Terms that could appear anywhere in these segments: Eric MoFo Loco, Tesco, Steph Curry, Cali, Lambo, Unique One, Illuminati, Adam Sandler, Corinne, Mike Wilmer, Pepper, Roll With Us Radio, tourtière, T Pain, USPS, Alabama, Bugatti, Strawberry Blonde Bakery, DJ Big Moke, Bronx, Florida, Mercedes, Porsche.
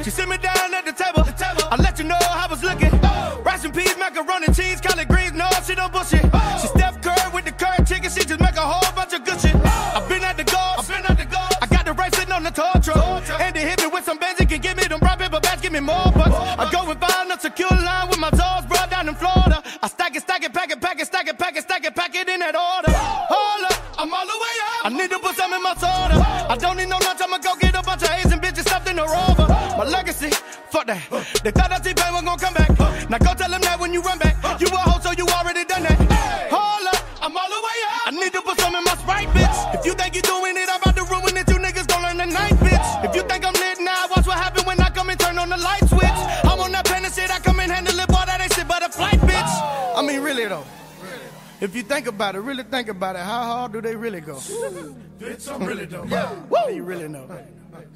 She sit me down at the table. I let you know I was looking. Rice and peas, macaroni, cheese, collard greens. No, she don't bullshit. She Steph Curry with the curry chicken. She just make a whole bunch of good shit. I've been at the golf. I got the right sitting on the tall truck. And they hit me with some bands. It can give me them brown paper bags. Give me more bucks. I go and find a secure line with my dogs brought down in Florida. I stack it, pack it, pack it, stack it, pack it, stack it, pack it in that order. Hold up, I'm all the way up. I need to put some in my soda. I don't need no lunch. I'ma go get a bunch of A's and bitches stuffed in the rover. My legacy, fuck that. They thought that T Pain was gonna come back. Now go tell them that when you run back, you a hoe, so you already done that. Hey. Hold up, I'm all the way up. I need to put some in my Sprite, bitch. If you think you doing it, I'm about to ruin it. You niggas gon' learn tonight, bitch. If you think I'm lit now, watch what happen when I come and turn on the light switch. I'm on that pen and shit, I come and handle it. Boy, that ain't shit but a flight, bitch. I mean, really though. If you think about it, really think about it, how hard do they really go? Bitch, I'm really dope. Yeah, woo. You really know.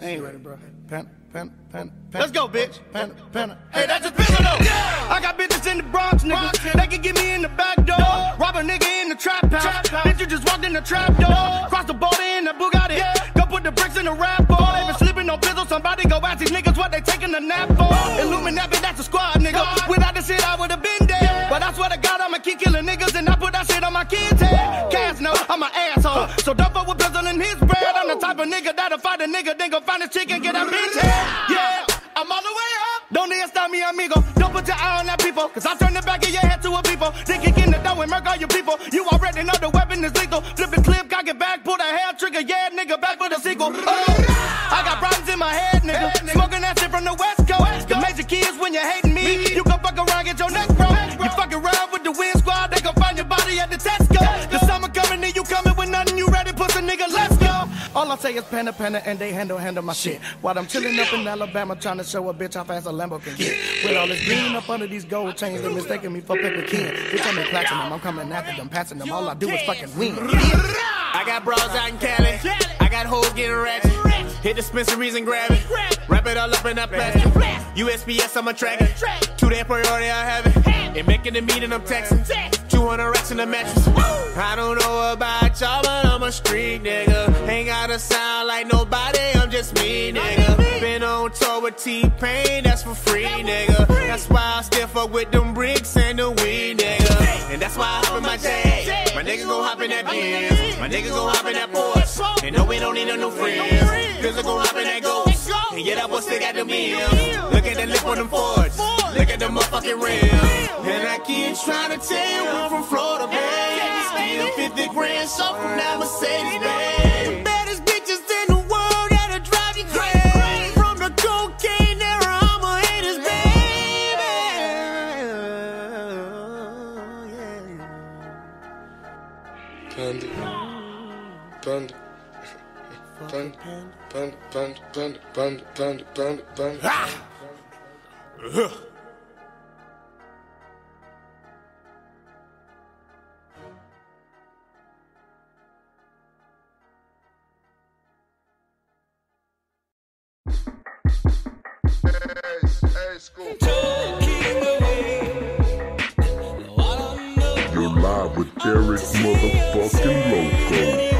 I ain't ready, bro. Panda, panda, panda, panda. Let's go, bitch. Panda, panda. Hey, that's a pizza though. Yeah. I got bitches in the Bronx, nigga. They can get me in the back door. Rob a nigga in the trap house. Bitch, you just walked in the trap door. Cross the border in the Bugatti. Yeah. Go put the bricks in the rap ball. They been slipping on pizzle. Somebody go ask these niggas what they taking a nap for. Illuminati, that's a squad, nigga. Without the shit, I would've been there. Yeah. But I swear to God, I'ma keep killing niggas, and I put that shit on my kids' head. Cash, no, I'm an asshole. So don't fuck with pizzle in his bread. Woo. I'm the type of nigga that'll fight a nigga, then go find a chick and get a bitch head. Yeah, I'm all the way up. Don't need to stop me, amigo. Don't put your eye on that people, cause I turn the back of your head to a people. Then kick in the door and murk all your people. You already know the weapon is lethal. Flip it, clip, cock it back, pull the hair trigger. Yeah, nigga, back for the sequel. I got problems in my head, nigga. Smoking that shit from the West Coast. The major kids when you're hating me. You can fuck around, get your neck broke. You fuck around with the wind squad, they gon' find your body at the Tesco. The summer coming and you coming with nothing. You ready, pussy nigga, let's go. All I say is panda, panda, and they handle my shit. While I'm chilling up in Alabama trying to show a bitch how fast a Lambo can get. With all this green up under these gold chains, they're mistaking me for Pepper kid. Bitch, I'm in platinum, I'm coming after them, passing them. All I do is fucking win. I got bras out in Cali. I got hoes getting ratchet. Hit dispensaries and grab it. Wrap it all up in that plastic. USPS, I'm a tracker. To that priority, I have it. And making the meeting, I'm texting. 200 racks in the mattress. I don't know about y'all, but I'm a street nigga. Ain't gotta sound like nobody, I'm just me, nigga. Been on tour with T Pain, that's for free, nigga. That's why I still fuck with them bricks and the weed, nigga. And that's why I hop in my J. My nigga gon' hop in that Benz. My nigga gon' hop in that Porsche. And no, we don't need no new friends. Cause I gon' hop in that Ghost. And yeah, that boy still got the meals. Look at that lip on them Fords. Look at the motherfucking rims. And I keep trying to tell you I'm from Florida, baby. Still 50 grand short from that Mercedes, baby. Panda, panda, panda, panda, panda, panda, panda, panda, panda, panda. Ah! Ugh. You're live with Eric motherfucking Loco.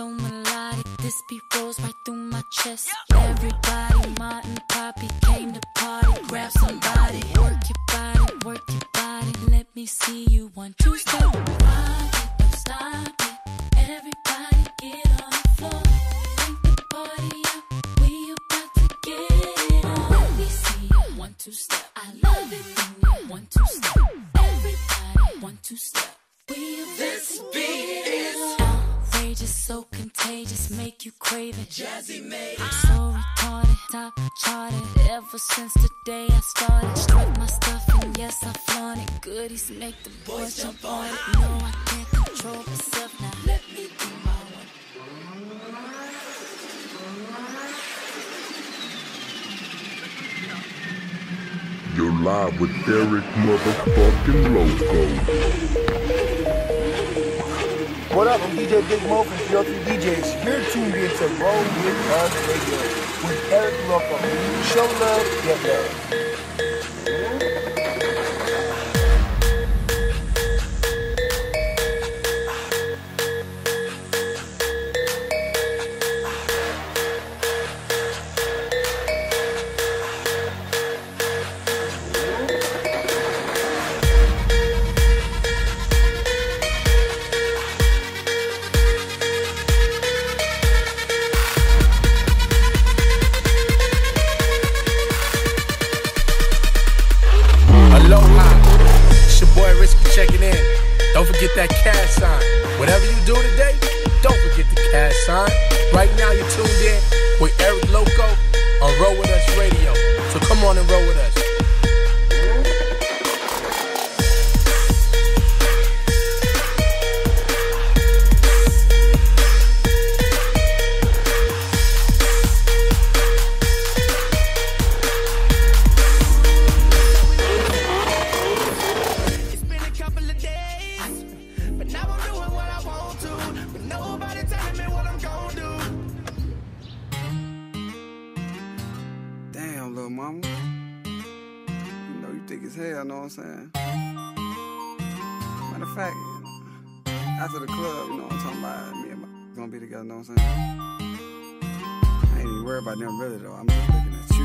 so melodic, this beat rolls right through my chest. Everybody, Ma and Poppy came to party. Grab somebody, work your body, work your body. Let me see you one, two, step. Rock it, don't stop it. Everybody get on the floor. Crank the party up, we about to get it on. Let me see you one, two, step. I love it when you one, two, step. Everybody, one, two, step. This beat is outrageous, so contagious, make you crave it. Jazzy made it. So retarded, top charted. Ever since the day I started, struck my stuff and yes I flaunt it. Goodies make the boys jump on it. No, I can't control myself now. Let me do my one. You're live with Eric motherfucking Loco. What up, I'm DJ Big Moke and PLT DJs. You're tuned in to Roll With Us Radio with Eric Loco. Show love, get that cash sign. Whatever you do today, don't forget the cash sign. Right now you're tuned in with Eric Loco on Roll With Us Radio. So come on and roll with us. I'm in love with a stripper.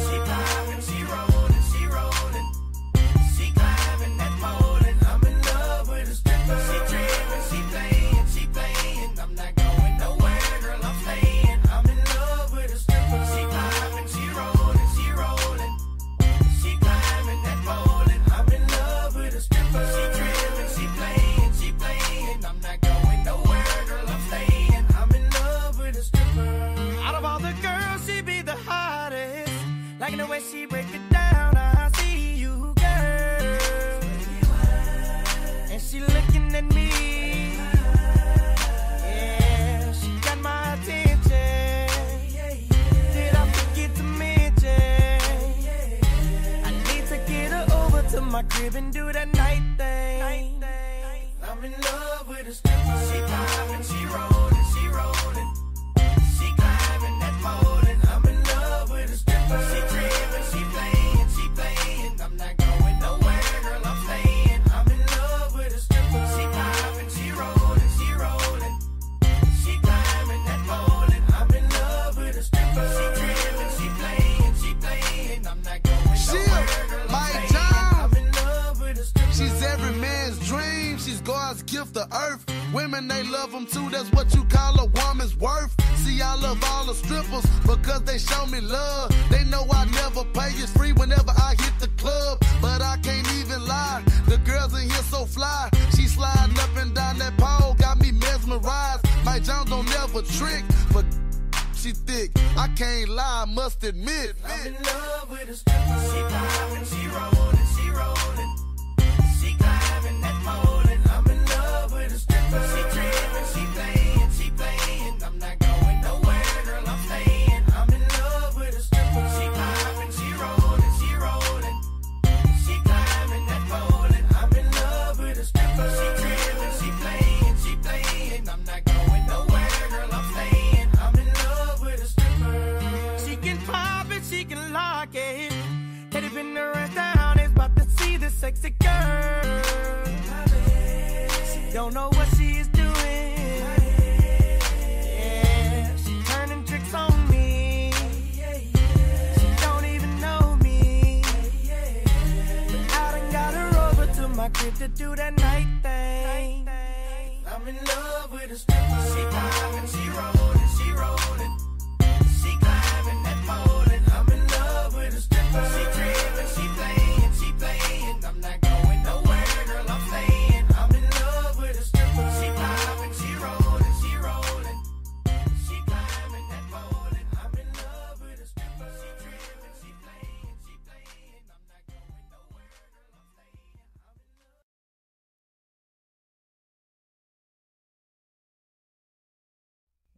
She poppin', she rollin', she rollin'. She don't know what she is doing. Yeah, she turning tricks on me. She don't even know me. But I done got her over to my crib to do that night thing. I'm in love with a stripper. She climbing, she rolling, she rolling. She climbing that pole and I'm in love with a stripper. She tripping, she playing, she playing. I'm not going nowhere, girl, I'm staying. I'm in love with a stripper. She climbing, she rolling, she rolling. She climbing that pole and I'm in love with a stripper. She tripping, she playing, I'm not going nowhere, girl, I'm staying. I'm in love.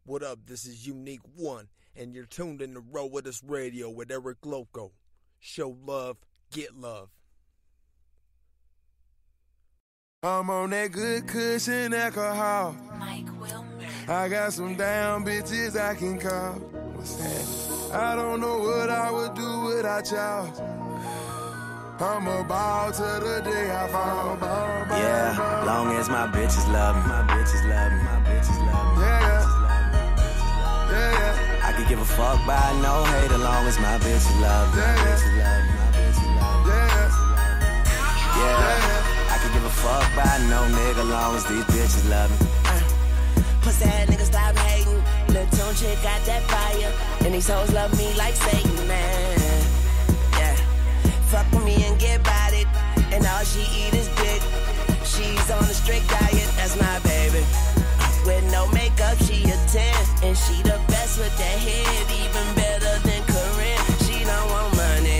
What up? This is Unique One, and you're tuned in to Roll With Us Radio with Eric Loco. Show love, get love. I'm on that good cushion alcohol. Mike Wilmer. I got some down bitches I can call. What's that? I don't know what I would do without y'all. I'm a ball to the day I fall. Yeah, long as my bitches love me. My bitches love me. My bitches love me. Yeah. I could give a fuck by no hate as long as my bitch love me. My bitch love me. My bitch love me. Yeah. I could give a fuck by no nigga as long as these bitches love me. Pussy ass niggas stop hating. Lil' tune shit got that fire, and these hoes love me like Satan, man. Yeah. Fuck with me and get about it, and all she eat is dick. She's on a strict diet. That's my baby. With no makeup, she a 10. And she the best with that head, even better than Corinne. She don't want money,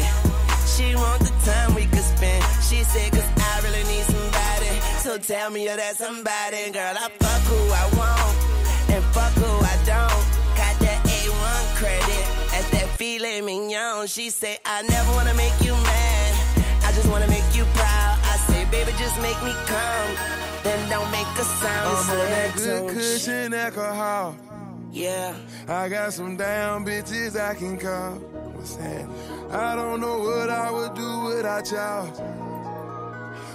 she want the time we could spend. She said, cause I really need somebody. So tell me you're that somebody. Girl, I fuck who I want, and fuck who I don't. Got that A1 credit, that's that filet mignon. She said, I never wanna make you mad, I just wanna make you proud. I say, baby, just make me calm. Then don't make a sound. I'm on that good cushion alcohol. Yeah. I got some down bitches I can call. What's that? I don't know what I would do without y'all.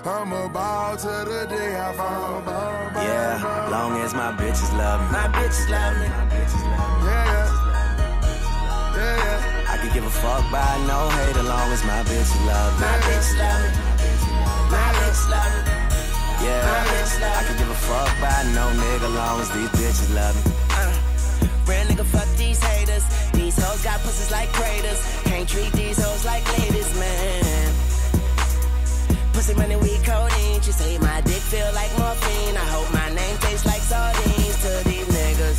I'm a ball to the day I fall. Yeah. Long as my bitches love me. My bitches love me. My bitches love me. Yeah. Yeah. I could give a fuck by no hate as long as my bitches love me. My bitches love me. My bitches love me. Yeah, I could give a fuck by no nigga long as these bitches love me. Real nigga, fuck these haters. These hoes got pussies like craters. Can't treat these hoes like ladies, man. Pussy running weed codeine. She say my dick feel like morphine. I hope my name tastes like sardines to these niggas.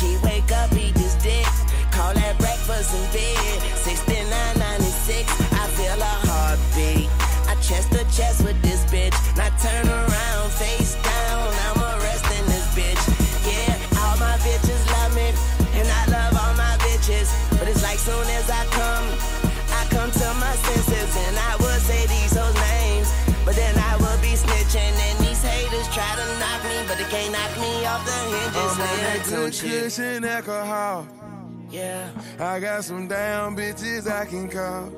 She wake up, eat this dick. Call that breakfast in bed. 6996, I feel a heartbeat. I chest to chest with this bitch. Now turn around, face down. I'm arresting this bitch. Yeah, all my bitches love me, and I love all my bitches. But it's like soon as I come to my senses, and I would say these hoes' names, but then I would be snitching. And these haters try to knock me, but they can't knock me off the hinges. I'm on that good cushion alcohol. Yeah, I got some down bitches I can call.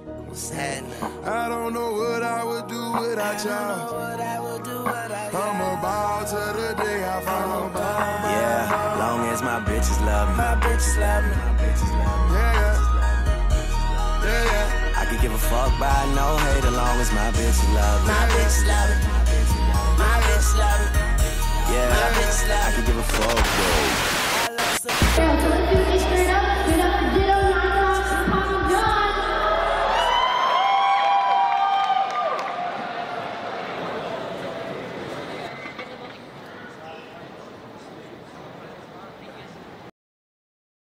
I don't know what I would do without y'all. I'm a ball to the day I fall. Yeah, long as my bitches love me. My bitches love me. Yeah. I could give a fuck by no hate as long as my bitches love me. My bitches love me. My bitches love me. Yeah, I could give a fuck, bro.